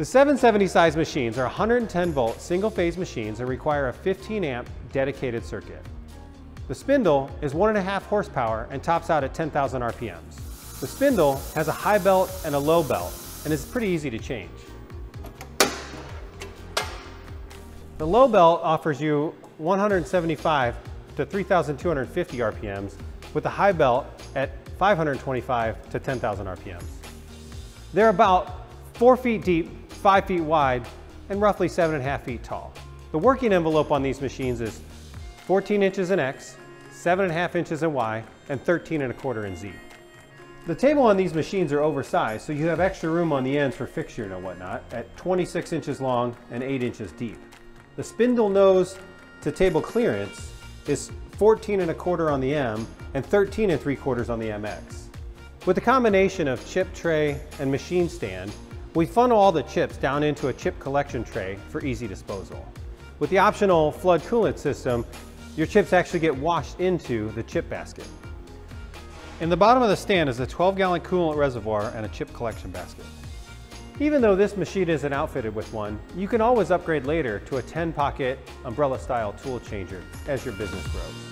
The 770 size machines are 110 volt single phase machines and require a 15 amp dedicated circuit. The spindle is 1.5 horsepower and tops out at 10,000 RPMs. The spindle has a high belt and a low belt and is pretty easy to change. The low belt offers you 175 to 3,250 RPMs with the high belt at 525 to 10,000 RPMs. They're about 4 feet deep, 5 feet wide, and roughly 7.5 feet tall. The working envelope on these machines is 14 inches in X, 7.5 inches in Y, and 13.25 in Z. The table on these machines are oversized, so you have extra room on the ends for fixturing and whatnot at 26 inches long and 8 inches deep. The spindle nose to table clearance is 14.25 on the M and 13.75 on the MX. With the combination of chip tray and machine stand, we funnel all the chips down into a chip collection tray for easy disposal. With the optional flood coolant system, your chips actually get washed into the chip basket. In the bottom of the stand is a 12-gallon coolant reservoir and a chip collection basket. Even though this machine isn't outfitted with one, you can always upgrade later to a 10-pocket umbrella-style tool changer as your business grows.